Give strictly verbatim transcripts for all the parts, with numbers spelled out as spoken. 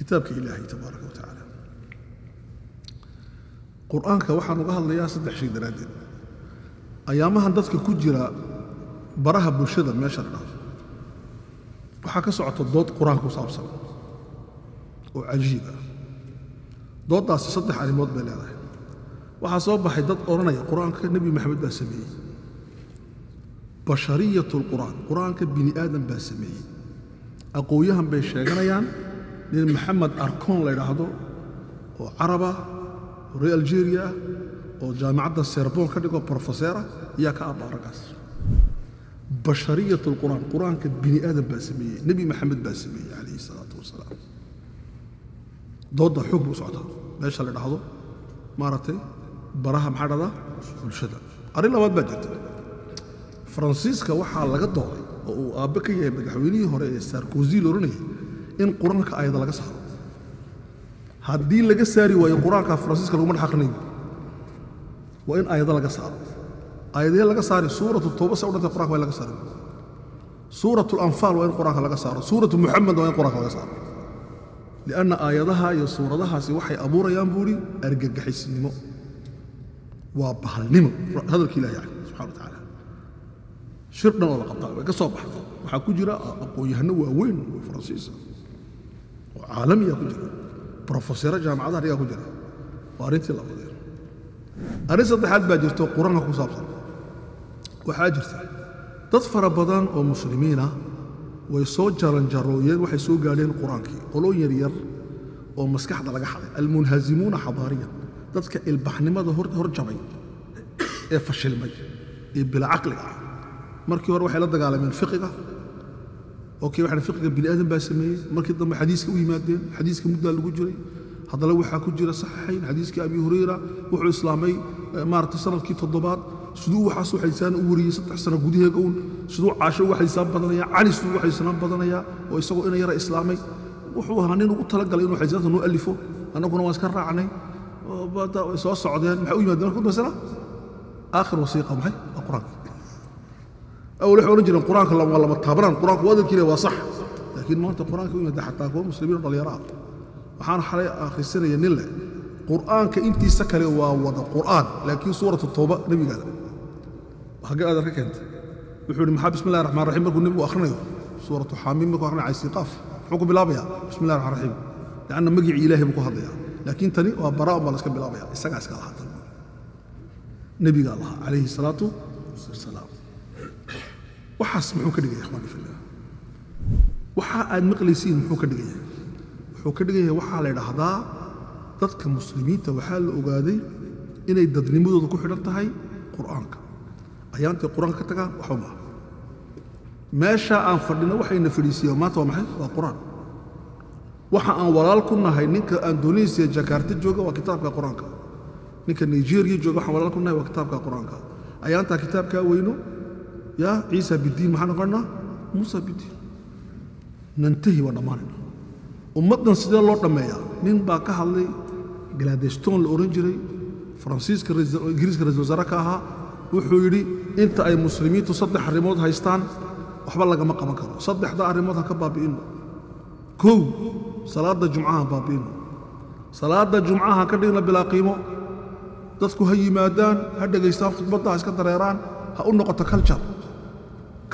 كتابك إلهي تبارك وتعالى قرآنك وحن وقهل ليا صدح شيء درادين أيامها ندتك كجرا براها بلشدة ما شاء الله وحكى سعة الضوء قرآنك وصابصا وعجيبة ضوء داس صدح على موت بلاده وحصاب بحدد قرآن قرآنك النبي محمد باسمي بشرية القرآن قرآنك بني آدم باسمي أقويهم بيشاجريان لأن محمد أركون لا يلاحظوا وعربة وري ألجيريا وجامعة السيربون كانوا بروفيسورة يا كأبا رقاص بشرية القرآن قرآن كبني آدم باسمية نبي محمد باسمية عليه الصلاة والسلام ضد حكم سعودها ليش لا يلاحظوا مرتي براها محرضة والشدة أرينا ما بدت فرانسيسكا وحال لقد ضاعي وأبكي يا مدحوني هوري ساركوزي لورني إن قرآنك أيضا لقى سحر هادين لقى ساري وإن قرآنك فرانسيسكا لقوم الحقنين وإن أيضا لقى سحر أيضا لقى ساري سورة التوبة سورة القرآن وإن لقى ساري سورة الأنفال وإن قرآنك لقى سحر سورة محمد وإن قرآنك لقى سحر لأن آياتها يا سورتها سوحي أبورا ينبوري أرجع حس النمو وأبها النمو هذا الكلام يعني سبحانه وتعالى شربنا ولا قطع كصباح وحكو جرا أقويها وين وفرنسيسا وعالمي يا كجرا بروفيسور جامعة دار يا كجرا وأريت الله غير أريت الضحال باجرته قرآنك وصابصا وحاجرته تطفر بدن ومسلمين ويسو جرن جرويين وحيسو قالين قرآنكي قولو يرير ومسكح دلقا حالي المنهزمون حضاريا تذكى البحنمة ده هور جمعي إيه فشلمي إيه بلا عقل مركي هور وحي لدق على من فقه اوكي وحنا فقه بني آدم باسميه مركي ضم حديثك ويمادين حديثك مدة اللي جري هذا لو وحا كجري صحيحين حديثك أبي هريرة وحو إسلامي مارت سنة تضباط سدو وحاسو حيسان أوري ستة سنة قديها قول سدو عاشو حيسان بدنيا علي سدو حيسان بدنيا ويسقو إنا يرى إسلامي وحو هانين وطلق لإنو حيزاته إنو ألفه أنا كنا واسكر عني وبدا سوا السعوديين محاول يمدنا كل مسألة آخر وثيقة معي القرآن أو نحن نجي القرآن كلا والله ما تابران القرآن وادل كذا وصح لكن ما أنت القرآن كوي مدح حتى كون مسلمين رضي الله عنهم وحنا حري آخر السنة ينله قرآن كأنتي سكر ووضع قرآن لكن سورة التوبة نبي قال حاجة هذا كنت يقول محب بسم الله الرحمن الرحيم يقول نبي آخرنا سورة حاميم يقول آخرنا عيسى قاف حكم بالأبيع بسم الله الرحمن الرحيم لأن مجيء إلهي بكو هذا لكن تاني وبراء الله سكب بالأبيع السجع سكال حتى نبي قال الله عليه الصلاة والسلام وحاس محو كدغي يا اخواني في الله وحا اد مقليسين محو كدغي محو كدغي وحا لا يراهدا ددك مسلمين تا وحا لا اوغاداي اني ددنيمودودا كو خيدن تahay قرانك ايانتي قرانك تaga waxba ma meesha aan fadhino waxayna fadhiisiyo maanta waa maxay waa quraan waxa aan walaal ku nahay ninka Indonesia Jakarta jooga waa kitaabka quraanka ninka Nigeria jooga waxa walaal ku nahay waa kitaabka quraanka ayaanta kitaabka weyno يا عيسى بالدين ما نقولنا موسى بالدين ننتهي ونماننا أمتنا سيدي الله رميا من باكها اللي جلاديشتون الأورنجري فرانسيس إنجليز كرز وزاركها وحولي أنت أي مسلمين تصدح الريموت هايستان وحبال لك مكة مكة صدح دا الريموتها كبابين كو صلاة الجمعة بابين صلاة الجمعة كدينا بلا قيمة تذكو هي مادان هدا جيستان فتبطها اسكندر إيران هقول نقطة كالتشر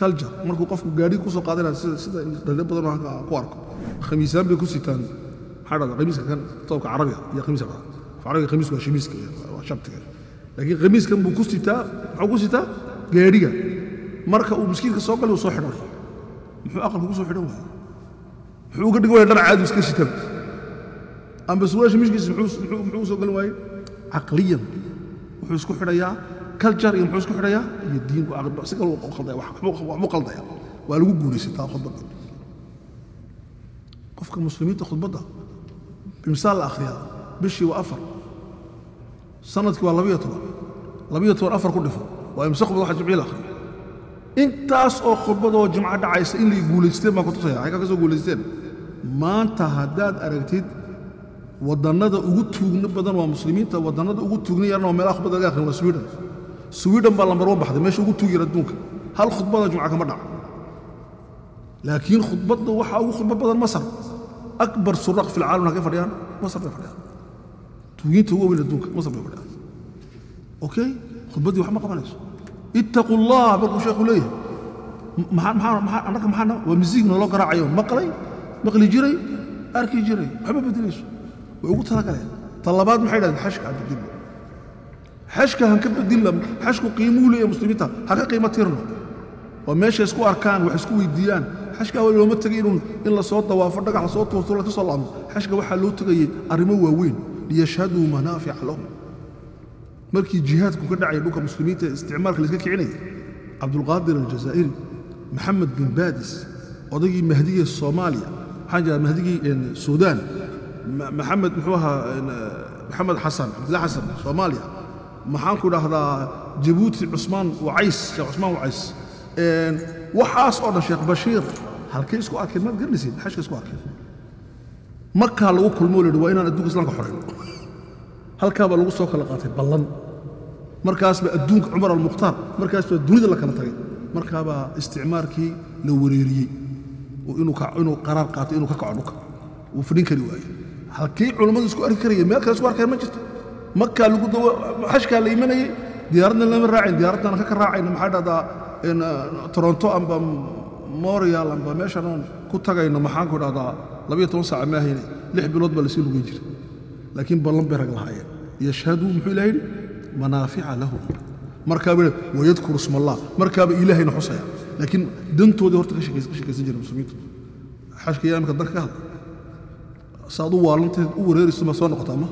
كالجر مركو قفكو غاري كوسو قادنا سدا دلدل بدن وحا كواركو خميسان بي كوسيتان حرد قميص كان طوبك عربي يا خميس عربي خميس وشميس وشبت لكن قميص كان بو كوسيتا او كوسيتا غاريغا مركا او مسكينك سو قال وسو خدو مخو اقل كوسو خدو مخو غدغ وي دنا عاد مسكي سيتم ام بس واش مشكي سحوس مخو سو قال واي عقليا وخو اسكو خديا كالجر يمحو اسكو خديا يدين كو عقد بس قال وقلد واخ مو قلدها وا لو غوريستا خطبه قف كمسلمين تخطبه بمثال الاخرياء بشي وافر سندك ولا لبية لبية افر كدفه ويمسخوا واحد جمعي الاخر انت اس او خطبه جمعه دعايس ان لي غوليستين ما كنت صيا هاي كسو غوليستين ما انت هداد ارغتيد ودنده ugu tuugna badan waa muslimiinta wadannada ugu tuugna yarna meel akhbada laga akhriyo Sweden Sweden baa lambar u baxday meesha ugu tuugira adduunka hal khudbada jumca kama dhac laakiin khudbada waxa ugu khudba badan Masar اكبر سراق في العالم هناك فريان مصر في فريان تجيت هو ولا دوك مصر في فريان اوكي خبدي وحماقه معلش اتقوا الله برضو شيخ ليه محل محل محل عندك محل ومزيج من لوك راعيهم مقلي مقلي جري اركي جري حبيب بدريش وقلت لك عليه طلبات محيله حشك عبد الدين حشكه هنكب الدين حشكو قيموا له يا مسلميتها حق قيمه تيرنا وماشي اسكو اركان وحسكو يديان حشكه ولا ما تغيرون ان لا سو دوافر دغخ سو توسو لا تسلام حشكه waxa loo tagay arimo waaweyn liyashhadu manafi' lahum markii jihaadku ka dhacay dhulka muslimiinta isticmaalka la iska kicinay Abdul Qadir al-Jazairi Muhammad bin Badis odagii Mahdiga Soomaaliya haja Mahdiga Sudan Muhammad muxuha Muhammad Hassan Abdullah Hassan Soomaaliya maxaan ku dhahdaa Djibouti Usman Waais Sheikh Usman Waais een waxaas oo Sheikh Bashir halkii isku arkay mad garnaysid xashka isku arkay marka lagu kulmo leeyahay waa inaan adduunka islaamka xoreyn halka ba lagu soo kala qaatay ballan markaas ba adduunka Umar al-Muqtar markaas ba dunida la kala tagay marka ba isticmaalkii la wareeriyay oo inuu ka inuu qaraar qaatay inuu ka kaco dhulka oo fadhin kari waayay halkii culimadu isku arki karayeen meel kale isku arkay ma jirto marka lagu dawo xashka la imanayay diyaaradna lama raacin diyaaradna ka raacayna maxaa dhada إن تورونتو أمبا موريال أمبا ميشانون كتاغا إن محاكو رادا لبيا توسع ماهي لح بلود بالسيلو بيجري لكن بلن بيرق الحياة يشهدوا بحلين منافع لهم مركب ويذكر اسم الله مركب إلهي نحوسها لكن دنتو دي هورتك شكل شكل زنجر مسلمين حاشكي يا مقدر كهذا صادوا والنتي ورير اسمها صون قطامة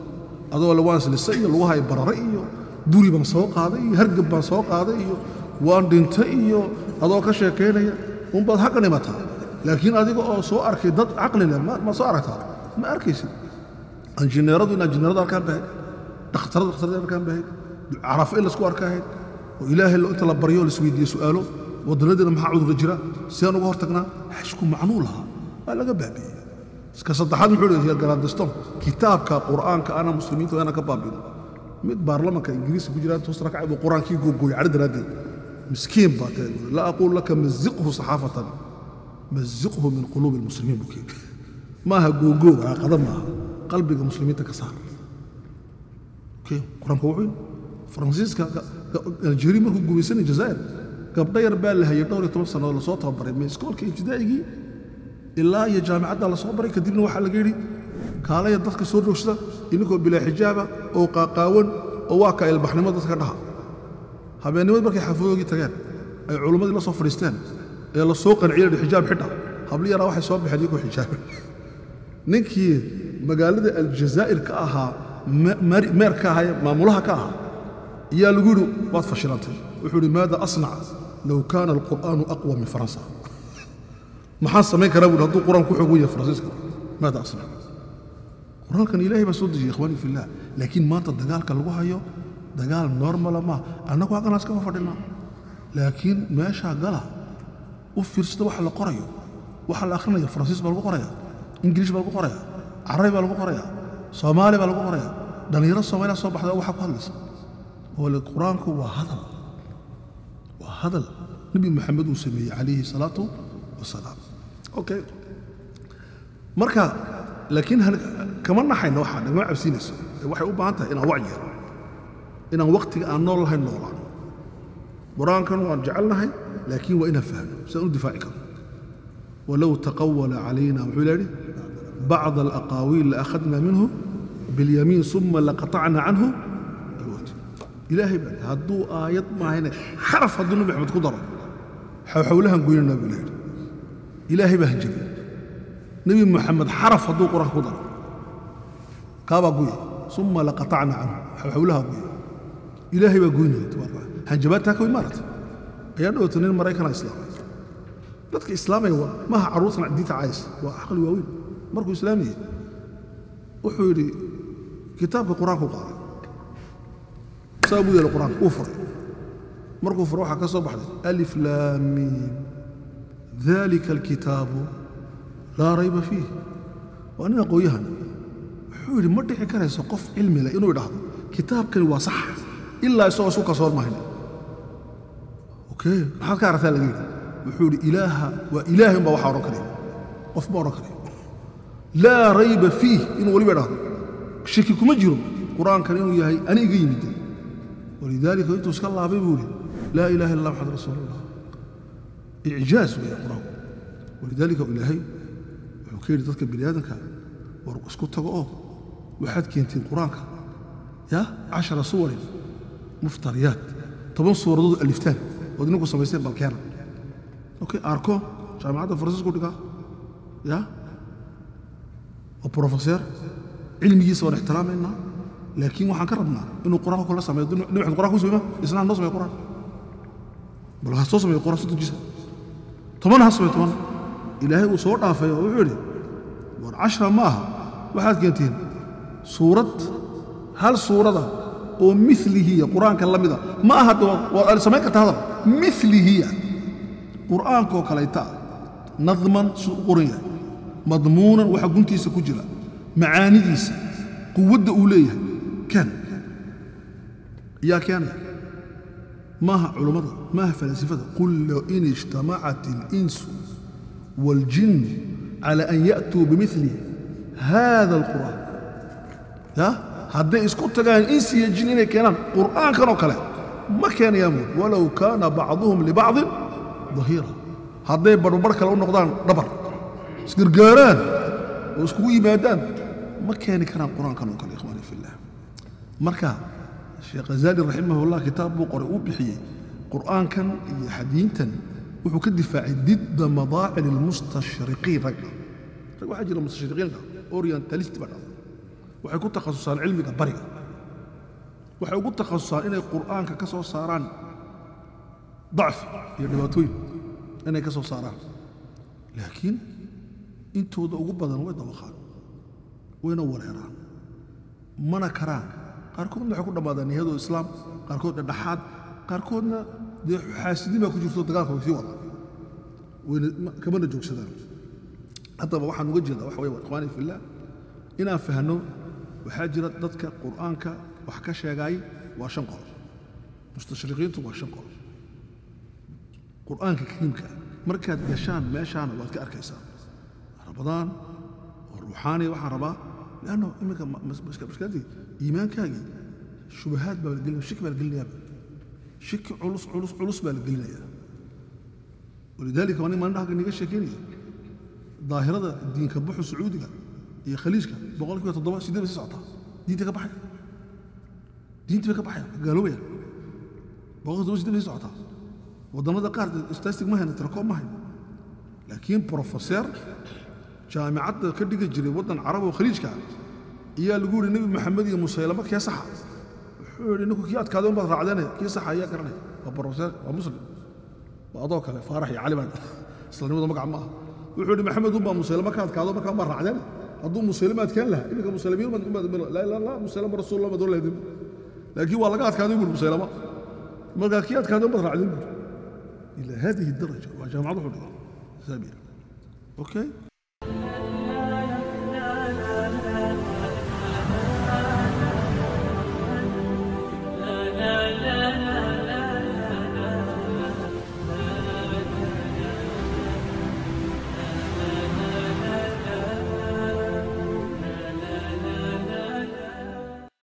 هذا ولا وانس للسيل وهاي بررئي دوري بمسوق هذا هرقب بمسوق هذا وأن دينتي هذا كشيء كيني هم بعد حقني ما تها لكن هذا سو أركي ضد عقلنا ما ما سو أركها ما أركيسي الجنرال دون الجنرال أركان به تختار تختار أركان به عرف إلا سو أركاه وإله اللي أنت لبريو السويدي سؤاله وضلدنا محاول رجرا سيانو وهرتقنا حشكو معنولها ألا جبابي كسرت حد محول في الجراندستون كتاب كقرآن كأنا مسلمين وأنا كبابي مد برلمان كإنجليزي بجرات وصرك عيب القرآن كي جو جو يعرض رادي مسكين باكر لا اقول لك مزقه صحافه مزقه من قلوب المسلمين بكيك ما هجوجو قدمها قلبك مسلمين كسار اوكي قران كوعين فرانسيسكا الجيري مركو جويسن الجزائر كبدير بال هي دور ثلاثة سنه ولا صوتها بريمي سكولكي ابتدائي الا يا جامعه الله صبري كدبنا waxa laga yiri kaalaya dadka soo roogsada inagoo bilaa xijaaba oo qaaqaawan oo waa ka ilbaxnimo dadka dhaha habeenimad markay xafadoodii tageen ay culimadii la soo fadhiisteen ee la soo qanciyay xijaab xidha habli yara waxay soo baxday ku xijaabay ninkii magaalada Aljazaa'ir ka ahaa meerka ahaa maamulaha ka ahaa ayaa lagu yiri waad fashilantay wuxuu yiri maada asnaca law kaana alqur'aanu aqwa min faransa maxaa sameyn karaa buu hadduu quraan ku xoog u yahay faransiiska maada asnaca quraankan ilaahay baa soo dejiyay ikhwaani fillah laakiin maanta dagaalka lagu hayo دجال نورمال ما أنا كوا قناص كوا فردنا لكن ما شغله وفرست وحلا قرية وحلا آخرنا يا فرنسيس بالقرية إنجليز بالقرية عربي بالقرية صومالي بالقرية دنيرة صومالي الصبح أول حق خلص هو القرآن كوا وهذا وهذا نبي محمد وسمي عليه الصلاة والسلام أوكي مركا لكن هن كمان نحن واحد ما عبسين السوء واحد وبعنته إن وعيه إن وقت أن نور لها النور قرآن كانوا أرجع لها لكن وإن فهم سندفعكم ولو تقول علينا بعض الأقاويل لأخذنا منه باليمين ثم لقطعنا عنه الوتر إلهي بل هدو آيات ما هنا حرف هدو النبي أحمد قدرة حولها نقول النبي ليل إلهي به الجبل نبي محمد حرف هدو قرآن قدرة كابا قوي ثم لقطعنا عنه حولها قوي إلهي بقولني تبارك هنجبتها كوي مرت أيام أوتنين مريكان إسلامي لك إسلامي هو ما عروسنا عديت عايز وعقل ووين مركو إسلامي وحولي كتاب القرآن وقارئ سابوا إلى القرآن أفر مركو فروحة كسب واحدة ألف لام ميم ذلك الكتاب لا ريب فيه وأنا قويها حولي مرة حكاية سقف علمي لأنه يلاحظ كتاب كان وصح إلا يسوع سوق صور مهني. أوكي. ما كان رثال جديد. وحول إلهها وإلههم بوحى ركري. وفما ركري. لا ريب فيه إنه ولي بعده شكك مجرم قرآن كريم يهي أنا يجيني ولذلك يتوسك الله بيقولي لا إله إلا الله محمد رسول الله إعجاز ويقرأه ولذلك إلهي وكيل تذكر بلادك ورقصك تقوه وحد كينتين قرآنك يا عشر صور مفتريات طبعا صور ضد ألفتان ودنوكو سميسير بالكارة أوكي أركو جامعة فرنسيسكو دقا يا وبروفيسور علمي يسوى احترام لنا لكن وحن كربنا إنه قرآن كله سمي نوع القرآن كله سمي إسنا النص ما القرآن بل هالصوص ما القرآن ستة جزء طبعا هالصوص طبعا إلهي وصورة في وعلي والعشرة معها واحد كنتين صورة هالصورة ده ومثله قرآن كلام ده ما هذا والسماء كتهذا مثله قرآن كو كليتا نظما قرية مضمونا وحقنتي سكجلا معاني ديس قوة أوليها كان يا كان ماها علماء ماها فلاسفة قل لو إن اجتمعت الإنس والجن على أن يأتوا بمثل هذا القرآن ها هذا اسكت كان إنس يجنين كان قرآن كانوا كلام ما كان يموت ولو كان بعضهم لبعض ظهيرا هذا بربرك لو نقدان دبر اسقرقاران واسكو يبادان ما كان كلام قرآن كانوا كلام إخواني في الله مركا الشيخ غزالي رحمه الله كتابه قرأوه بحيه قرآن كان حديثا وحو كدفاع ضد مضاعن المستشرقين رجل رجل حاجة للمستشرقين اورينتاليست بنظر وحو كنت تخصصان علمي بريء وحو كنت تخصصان إن القرآن كسو صاران ضعف يا دباتوين أنا كسو صاران لكن انتو ضوء بدن وين ضوخان وين وريران منا كران قاركودنا حكو دمادان يهدو اسلام قاركودنا دحاد قاركودنا دي حاسدين ما كجرتو دغالكو في وضع وين كمان جوجسدان هذا waxaan uga jeedaa waxa weeyaan ikhwaani fillah inaan fahano waxa jira dadka quraanka wax ka sheegay waa shan qodob mustashriqiintu waa shan qodob quraanka kariimka markaad gashaan meeshaan waad ka arkaysaa رمضان والروحاني وحربا لانه مشكلتي ايمان كاجي الشبهات بقلنا الشك بقلنا يا شك علص علص علص بقلنا يا ولذلك وانا ما نحق اني شاكيني ظاهره الدين كبحو سعودي يا خليجك بقول لك تضبط سيدي بس اعطاها دينتك بحي دينتك بحي قالوا يا بقول لك سيدي بس اعطاها وضمنت قاعده استاذتك ما هي تركوا ما هي لكن بروفيسور جامعة كدقة جري وطن عربي وخليج كان يا اللي يقول النبي محمد يا مسيلمة يا صح حول انكم كيات كادون بضع علينا يا صح يا كرني وبروفيسور ومسلم وأضوك على فارح يا علي اصلا نوض مقع معه وحول محمد وما مسيلمة كانت كادون كان برا علينا اظن مسيلمات كان لها انك مسلمين لا لا لا مسيلمة رسول الله ما دول يهدم لكن والله قاعد كادون يقول مسيلمة ما قال كيات كادون بضع علينا الى هذه الدرجة وجامعة حول سمير اوكي